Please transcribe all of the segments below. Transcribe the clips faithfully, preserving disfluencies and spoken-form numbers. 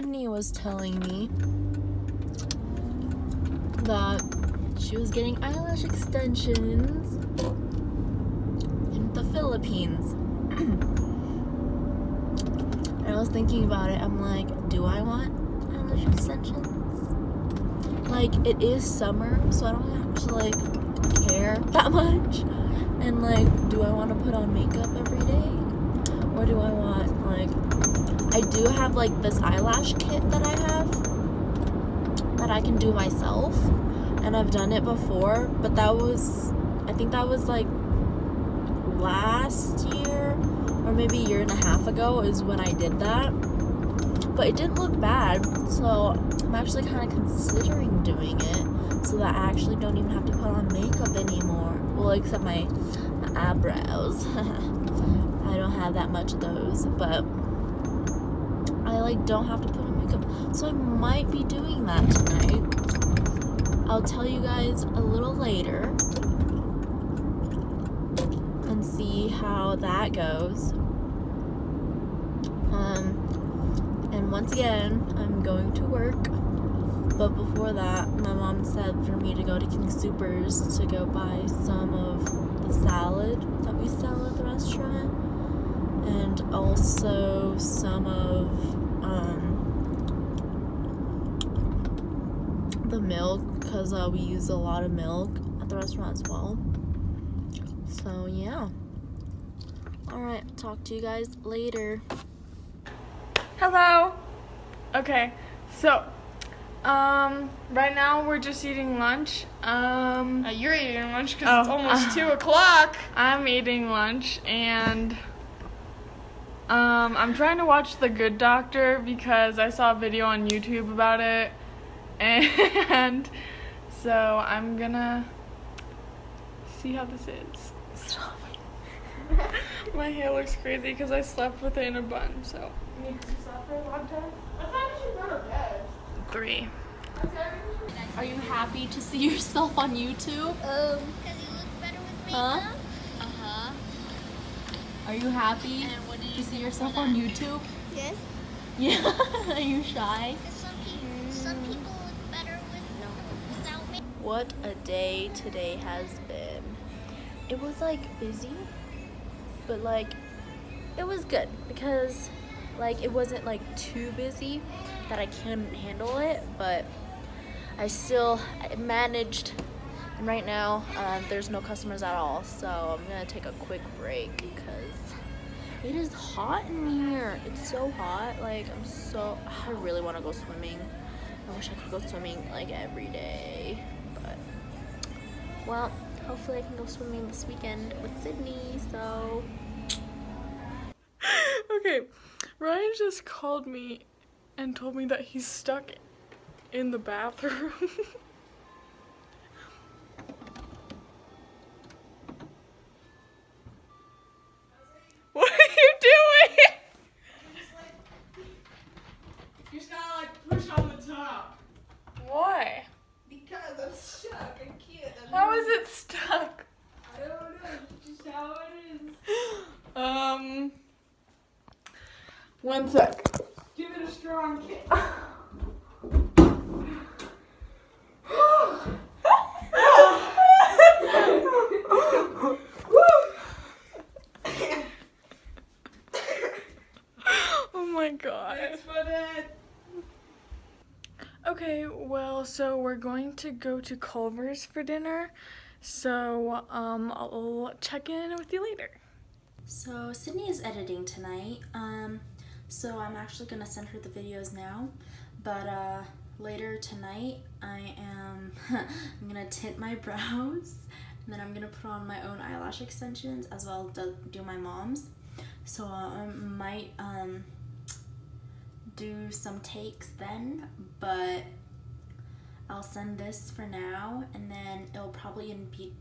Sydney was telling me that she was getting eyelash extensions in the Philippines. And I was thinking about it, I'm like, do I want eyelash extensions? Like, it is summer, so I don't have to like care that much. And like, do I want to put on makeup every day? Or do I want, like, I do have like this eyelash kit that I have that I can do myself. And I've done it before, but that was, I think that was like last year or maybe a year and a half ago is when I did that. But it didn't look bad, so I'm actually kind of considering doing it so that I actually don't even have to put on makeup anymore. Well, except my, my eyebrows. I don't have that much of those, but I like don't have to put on makeup. So I might be doing that tonight. I'll tell you guys a little later and see how that goes. Um, and once again, I'm going to work. But before that, my mom said for me to go to King Soopers to go buy some of the salad that we sell at the restaurant, and also some of um, the milk, because uh, we use a lot of milk at the restaurant as well. So yeah. Alright, talk to you guys later. Hello! Okay, so... Um, right now we're just eating lunch. Um, uh, you're eating lunch because oh, it's almost uh, two o'clock. I'm eating lunch and, um, I'm trying to watch The Good Doctor because I saw a video on YouTube about it. And so I'm gonna see how this is. Stop. My hair looks crazy because I slept with it in a bun, so. You slept for a long time? I thought you should go to bed. Three. Are you happy to see yourself on YouTube? Um, because you look better with makeup. Huh? Uh-huh. Are you happy and what did you to see yourself on YouTube? Yes. Yeah? Are you shy? Because some, pe some people look better with no. without makeup. What a day today has been. It was like busy, but like it was good because like it wasn't like too busy that I can't handle it, but I still managed. And right now uh, there's no customers at all, so I'm gonna take a quick break because it is hot in here. It's so hot, like I'm so, I really wanna go swimming. I wish I could go swimming like every day, but well, hopefully I can go swimming this weekend with Sydney, so. Okay, Ryan just called me and told me that he's stuck in the bathroom. What are you doing? You just, like, you just gotta like push on the top. Why? Because I'm stuck. I can't. I How is it stuck? I don't know. It's just how it is. Um. One sec. Give it a strong kick. Oh my god. Thanks for that. Okay, well, so we're going to go to Culver's for dinner. So, um, I'll check in with you later. So, Sydney is editing tonight. Um... So I'm actually gonna send her the videos now, but uh, later tonight I am I'm gonna tint my brows, and then I'm gonna put on my own eyelash extensions as well as do my mom's. So uh, I might um, do some takes then, but I'll send this for now, and then it'll probably be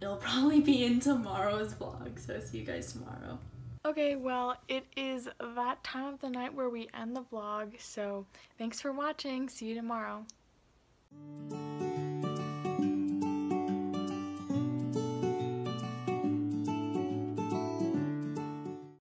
it'll probably be in tomorrow's vlog. So see you guys tomorrow. Okay, well, it is that time of the night where we end the vlog, so thanks for watching. See you tomorrow.